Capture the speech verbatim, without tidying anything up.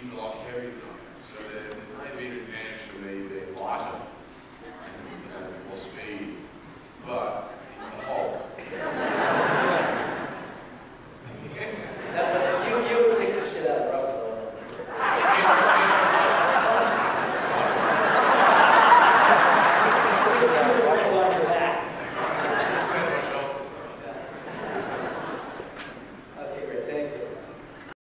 he's a lot heavier than I am. So the